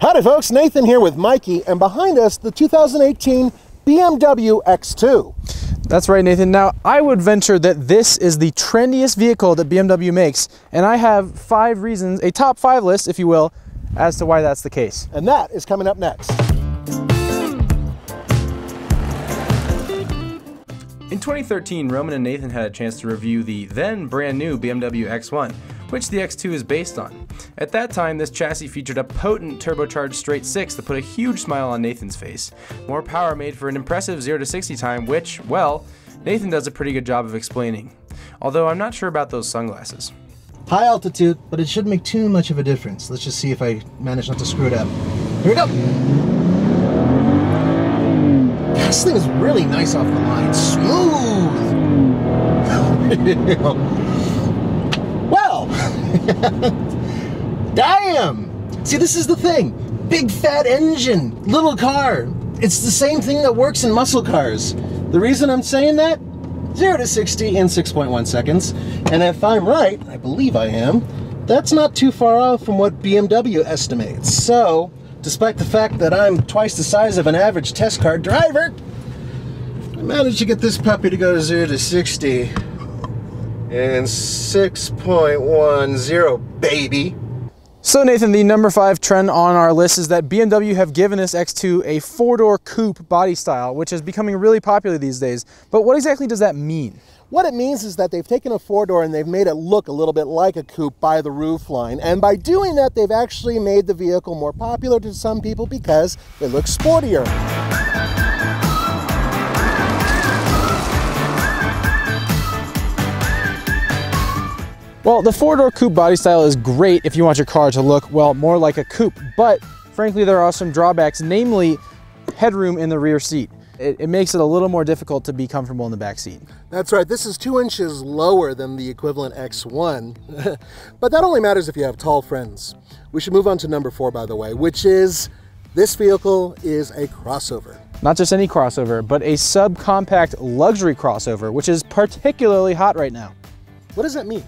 Howdy folks, Nathan here with Mikey, and behind us the 2018 BMW X2. That's right, Nathan. Now, I would venture that this is the trendiest vehicle that BMW makes, and I have 5 reasons, a top 5 list, if you will, as to why that's the case. And that is coming up next. In 2013, Roman and Nathan had a chance to review the then brand new BMW X1, which the X2 is based on. At that time, this chassis featured a potent turbocharged straight six that put a huge smile on Nathan's face. More power made for an impressive 0 to 60 time, which, well, Nathan does a pretty good job of explaining. Although I'm not sure about those sunglasses. High altitude, but it shouldn't make too much of a difference. Let's just see if I manage not to screw it up. Here we go. This thing is really nice off the line, smooth. Damn! See, this is the thing. Big fat engine, little car. It's the same thing that works in muscle cars. The reason I'm saying that, 0 to 60 in 6.1 seconds. And if I'm right, I believe I am, that's not too far off from what BMW estimates. So, despite the fact that I'm twice the size of an average test car driver, I managed to get this puppy to go to 0 to 60. And 6.10, baby. So Nathan, the number 5 trend on our list is that BMW have given this X2 a 4-door coupe body style, which is becoming really popular these days. But what exactly does that mean? What it means is that they've taken a 4-door and they've made it look a little bit like a coupe by the roofline. And by doing that, they've actually made the vehicle more popular to some people because it looks sportier. Well, the 4-door coupe body style is great if you want your car to look, well, more like a coupe, but frankly there are some drawbacks, namely headroom in the rear seat. It makes it a little more difficult to be comfortable in the back seat. That's right, this is 2 inches lower than the equivalent X1, but that only matters if you have tall friends. We should move on to number 4, by the way, which is this vehicle is a crossover. Not just any crossover, but a subcompact luxury crossover, which is particularly hot right now. What does that mean?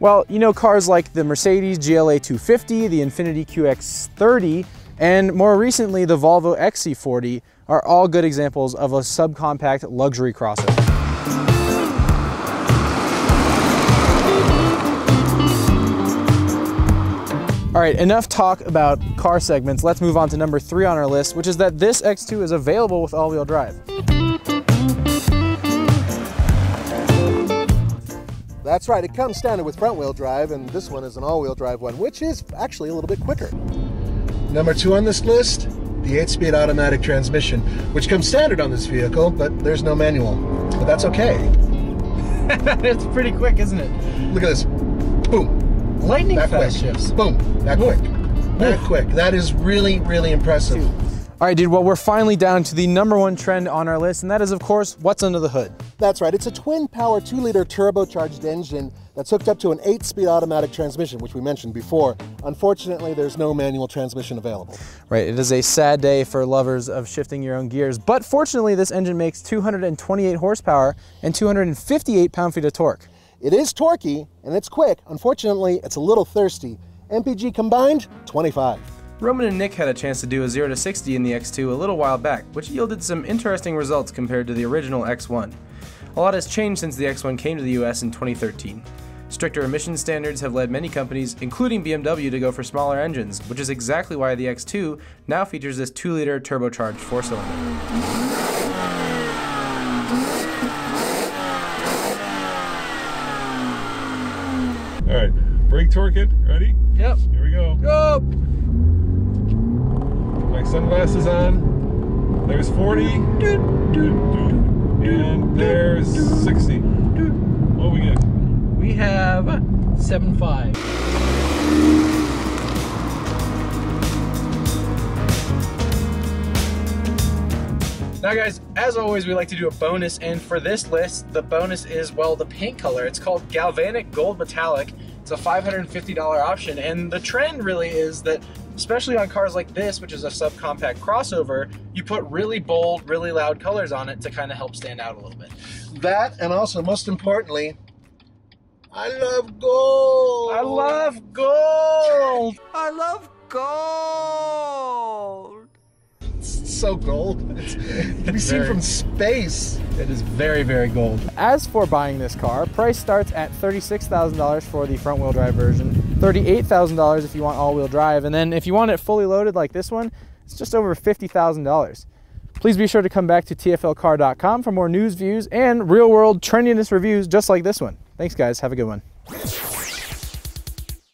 Well, you know, cars like the Mercedes GLA 250, the Infiniti QX30, and more recently the Volvo XC40 are all good examples of a subcompact luxury crossover. All right, enough talk about car segments. Let's move on to number 3 on our list, which is that this X2 is available with all-wheel drive. That's right, it comes standard with front-wheel drive, and this one is an all-wheel drive one, which is actually a little bit quicker. Number 2 on this list, the 8-speed automatic transmission, which comes standard on this vehicle, but there's no manual. But that's okay. It's pretty quick, isn't it? Look at this. Boom. Lightning fast shifts. Boom. That quick. That quick. That is really, really impressive. All right, dude, well, we're finally down to the number 1 trend on our list, and that is, of course, what's under the hood. That's right, it's a twin-power 2-liter turbocharged engine that's hooked up to an 8-speed automatic transmission, which we mentioned before. Unfortunately, there's no manual transmission available. Right, it is a sad day for lovers of shifting your own gears, but fortunately, this engine makes 228 horsepower and 258 pound-feet of torque. It is torquey, and it's quick. Unfortunately, it's a little thirsty. MPG combined, 25. Roman and Nick had a chance to do a 0 to 60 in the X2 a little while back, which yielded some interesting results compared to the original X1. A lot has changed since the X1 came to the US in 2013. Stricter emission standards have led many companies, including BMW, to go for smaller engines, which is exactly why the X2 now features this 2-liter turbocharged 4-cylinder. All right, brake torque it, ready? Yep. Here we go. Go! My sunglasses on. There's 40. And there's 60. What do we get? We have 75. Now guys, as always, we like to do a bonus, and for this list, the bonus is, well, the paint color. It's called Galvanic Gold Metallic. It's a $550 option, and the trend really is that especially on cars like this, which is a subcompact crossover, you put really bold, really loud colors on it to kind of help stand out a little bit. That, and also most importantly, I love gold. I love gold. I love gold. It's so gold. It's we see from space. It is very, very gold. As for buying this car, price starts at $36,000 for the front wheel drive version, $38,000 if you want all wheel drive, and then if you want it fully loaded like this one, it's just over $50,000. Please be sure to come back to tflcar.com for more news, views, and real world trendiness reviews just like this one. Thanks guys, have a good one.